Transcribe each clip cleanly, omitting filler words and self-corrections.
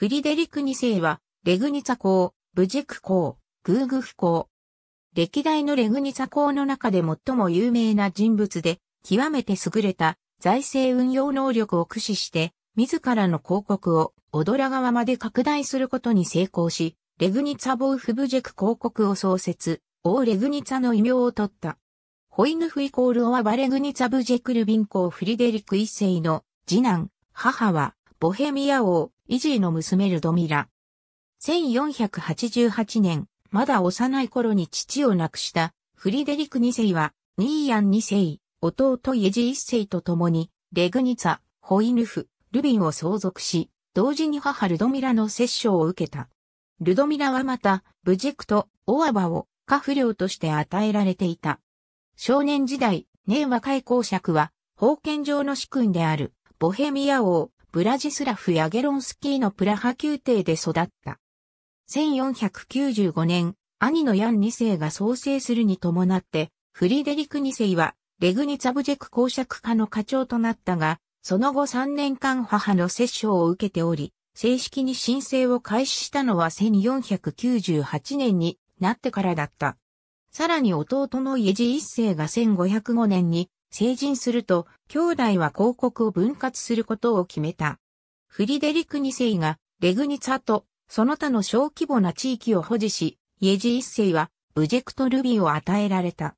フリデリク2世は、レグニツァ公、ブジェク公、グーグフ公。歴代のレグニツァ公の中で最も有名な人物で、極めて優れた財政運用能力を駆使して、自らの公国をオドラ川まで拡大することに成功し、レグニツァボウフブジェク公国を創設、オーレグニツァの異名を取った。ホイヌフ=オアバレグニツァブジェクルビン公フリデリク一世の次男、母はボヘミア王、イジーの娘ルドミラ。1488年、まだ幼い頃に父を亡くしたフリデリク二世は、ニーヤン二世、弟イジー一世と共に、レグニツァ、ホイヌフ、ルビンを相続し、同時に母ルドミラの摂政を受けた。ルドミラはまた、ブジェクとオアバを家不領として与えられていた。少年時代、年若い公爵は、封建上の主君である、ボヘミア王、ブラジスラフ・ヤゲロンスキーのプラハ宮廷で育った。1495年、兄のヤン2世が創世するに伴って、フリデリク2世は、レグニツァブジェク公爵家の家長となったが、その後3年間母の摂政を受けており、正式に申請を開始したのは1498年になってからだった。さらに弟のイェジ一世が1505年に成人すると、兄弟は公国を分割することを決めた。フリデリク二世がレグニツァとその他の小規模な地域を保持し、イェジ一世はブジェクとルビンを与えられた。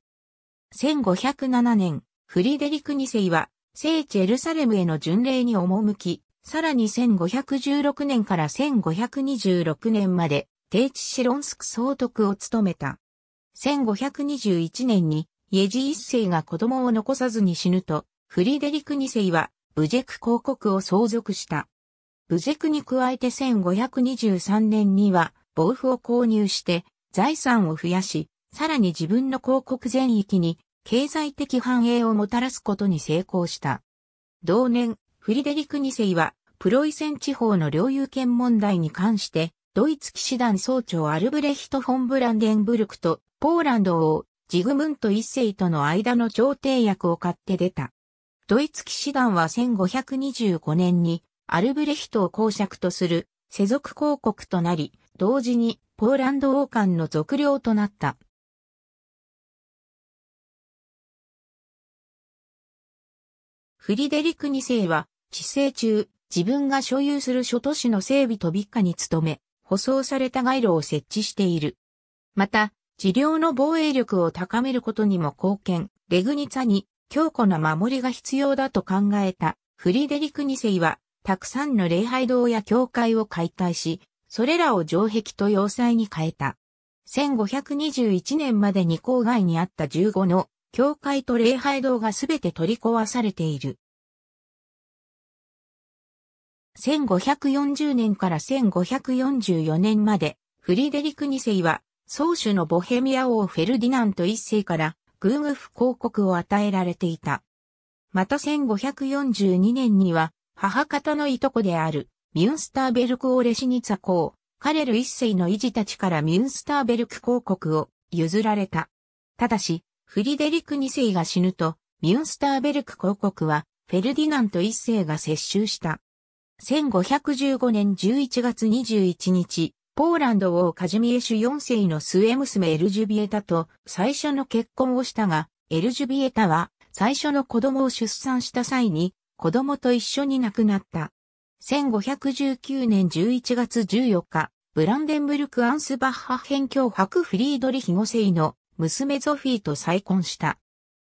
1507年、フリデリク二世は聖地エルサレムへの巡礼に赴き、さらに1516年から1526年まで、低地シロンスク総督を務めた。1521年に、イェジ一世が子供を残さずに死ぬと、フリデリク二世は、ブジェク公国を相続した。ブジェクに加えて1523年には、ボウフを購入して、財産を増やし、さらに自分の公国全域に、経済的繁栄をもたらすことに成功した。同年、フリデリク二世は、プロイセン地方の領有権問題に関して、ドイツ騎士団総長アルブレヒト・フォン・ブランデンブルクとポーランド王ジグムント一世との間の調停役を買って出た。ドイツ騎士団は1525年にアルブレヒトを公爵とする世俗公国となり、同時にポーランド王冠の属領となった。フリデリク二世は治世中、自分が所有する諸都市の整備と美化に努め、舗装された街路を設置している。また、自領の防衛力を高めることにも貢献、レグニツァに強固な守りが必要だと考えたフリデリク2世は、たくさんの礼拝堂や教会を解体し、それらを城壁と要塞に変えた。1521年までに郊外にあった15の教会と礼拝堂がすべて取り壊されている。1540年から1544年まで、フリデリク2世は、宗主のボヘミア王フェルディナント1世から、グーグフ公国を与えられていた。また1542年には、母方のいとこである、ミュンスターベルク・オレシニツァ公、カレル1世の遺児たちからミュンスターベルク公国を譲られた。ただし、フリデリク2世が死ぬと、ミュンスターベルク公国は、フェルディナント1世が接収した。1515年11月21日、ポーランド王カジミエシュ4世の末娘エルジュビエタと最初の結婚をしたが、エルジュビエタは最初の子供を出産した際に子供と一緒に亡くなった。1519年11月14日、ブランデンブルク・アンスバッハ辺境伯フリードリヒ5世の娘ゾフィーと再婚した。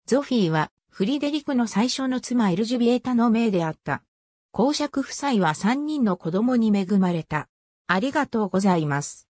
ゾフィーはフリデリクの最初の妻エルジュビエタの姪であった。公爵夫妻は3人の子供に恵まれた。ありがとうございます。